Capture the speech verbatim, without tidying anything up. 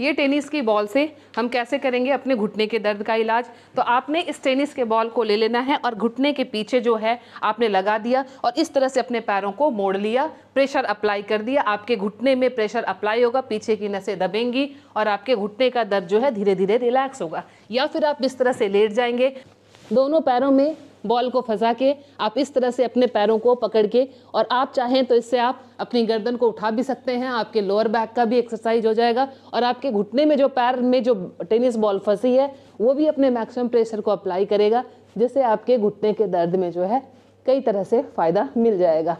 ये टेनिस की बॉल से हम कैसे करेंगे अपने घुटने के दर्द का इलाज। तो आपने इस टेनिस के बॉल को ले लेना है और घुटने के पीछे जो है आपने लगा दिया और इस तरह से अपने पैरों को मोड़ लिया, प्रेशर अप्लाई कर दिया। आपके घुटने में प्रेशर अप्लाई होगा, पीछे की नसें दबेंगी और आपके घुटने का दर्द जो है धीरे धीरे रिलैक्स होगा। या फिर आप इस तरह से लेट जाएंगे, दोनों पैरों में बॉल को फंसा के आप इस तरह से अपने पैरों को पकड़ के, और आप चाहें तो इससे आप अपनी गर्दन को उठा भी सकते हैं, आपके लोअर बैक का भी एक्सरसाइज हो जाएगा और आपके घुटने में जो पैर में जो टेनिस बॉल फंसी है वो भी अपने मैक्सिमम प्रेशर को अप्लाई करेगा, जिससे आपके घुटने के दर्द में जो है कई तरह से फ़ायदा मिल जाएगा।